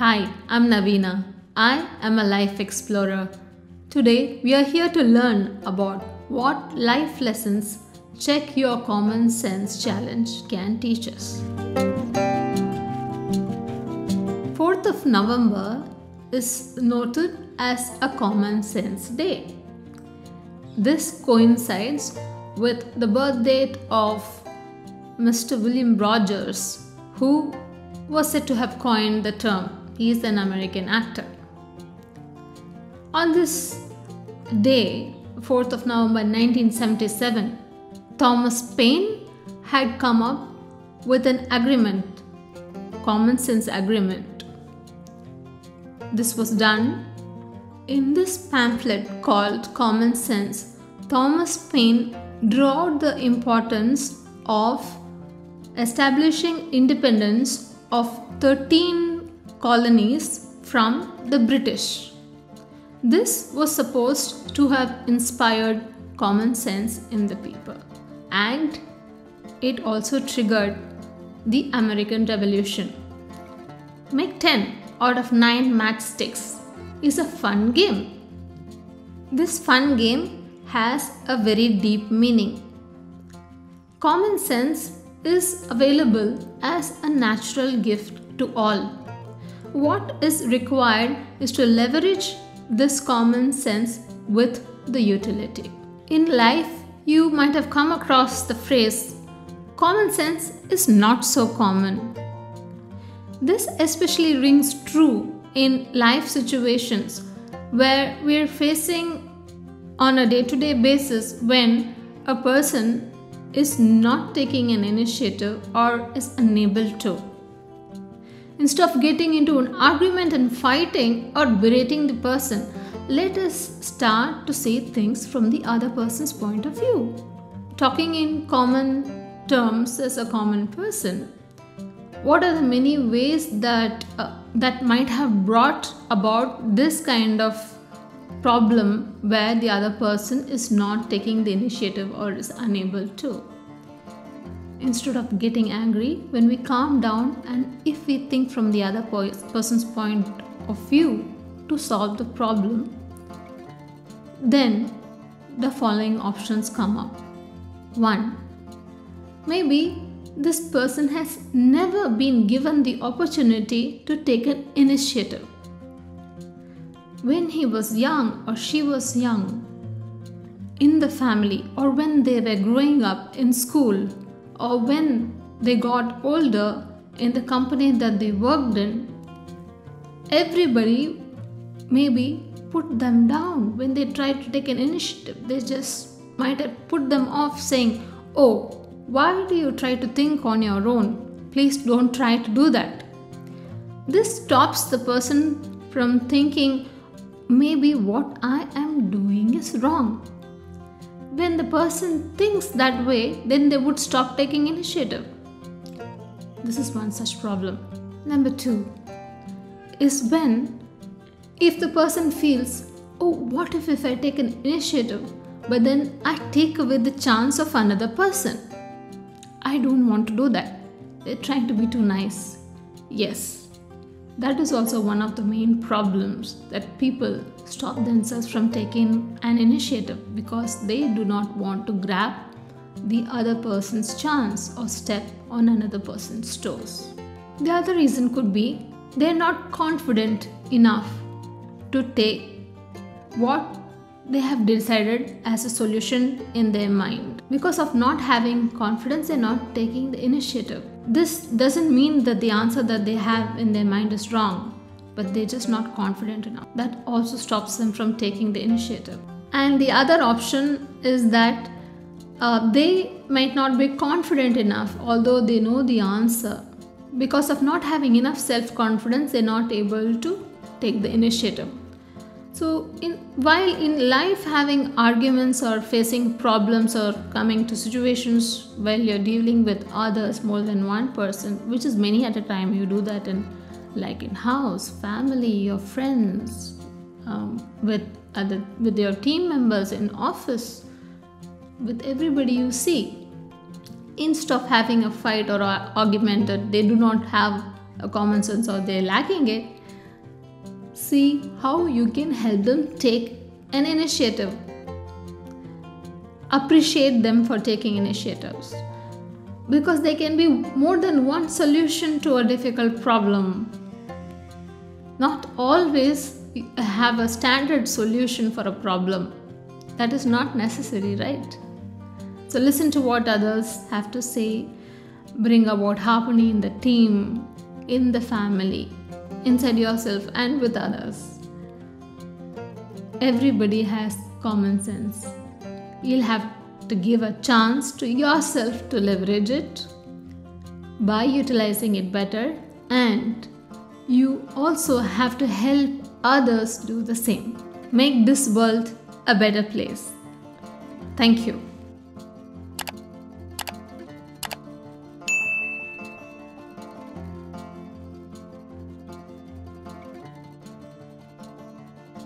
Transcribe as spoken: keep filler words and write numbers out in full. Hi, I'm Naveena. I am a life explorer. Today, we are here to learn about what life lessons Check Your Common Sense Challenge can teach us. fourth of November is noted as a Common Sense Day. This coincides with the birth date of Mister William Rogers, who was said to have coined the term. He is an American actor. On this day, fourth of November nineteen seventy-seven, Thomas Paine had come up with an agreement, common sense agreement. This was done in this pamphlet called Common Sense. Thomas Paine drew out the importance of establishing independence of thirteen colonies from the British. This was supposed to have inspired common sense in the people, and it also triggered the American Revolution. Make ten out of nine matchsticks is a fun game. This fun game has a very deep meaning. Common sense is available as a natural gift to all. What is required is to leverage this common sense with the utility. In life, you might have come across the phrase, "Common sense is not so common." This especially rings true in life situations where we are facing on a day-to-day basis, when a person is not taking an initiative or is unable to. Instead of getting into an argument and fighting or berating the person, let us start to see things from the other person's point of view. Talking in common terms as a common person, what are the many ways that uh, that might have brought about this kind of problem where the other person is not taking the initiative or is unable to? Instead of getting angry, when we calm down and if we think from the other person's point of view to solve the problem, then the following options come up. One, maybe this person has never been given the opportunity to take an initiative. When he was young or she was young, in the family, or when they were growing up in school, or when they got older in the company that they worked in, everybody maybe put them down when they tried to take an initiative. They just might have put them off, saying, "Oh, why do you try to think on your own? Please don't try to do that." This stops the person from thinking, "Maybe what I am doing is wrong." When the person thinks that way, then they would stop taking initiative. This is one such problem. Number two is when, if the person feels, "Oh, what if, if I take an initiative, but then I take away the chance of another person? I don't want to do that. They're trying to be too nice." Yes. That is also one of the main problems, that people stop themselves from taking an initiative because they do not want to grab the other person's chance or step on another person's toes. The other reason could be they're not confident enough to take what they have decided as a solution in their mind. Because of not having confidence, they're not taking the initiative. This doesn't mean that the answer that they have in their mind is wrong, but they're just not confident enough. That also stops them from taking the initiative. And the other option is that uh, they might not be confident enough, although they know the answer. Because of not having enough self-confidence, they're not able to take the initiative. So in, while in life having arguments or facing problems or coming to situations where you're dealing with others, more than one person, which is many at a time, you do that in like in house, family, your friends, um, with, other, with your team members, in office, with everybody you see. Instead of having a fight or argument that they do not have a common sense or they're lacking it, see how you can help them take an initiative. Appreciate them for taking initiatives, because there can be more than one solution to a difficult problem. Not always have a standard solution for a problem. That is not necessary, right? So listen to what others have to say. Bring about harmony in the team, in the family, inside yourself and with others. Everybody has common sense. You'll have to give a chance to yourself to leverage it by utilizing it better, and you also have to help others do the same. Make this world a better place. Thank you.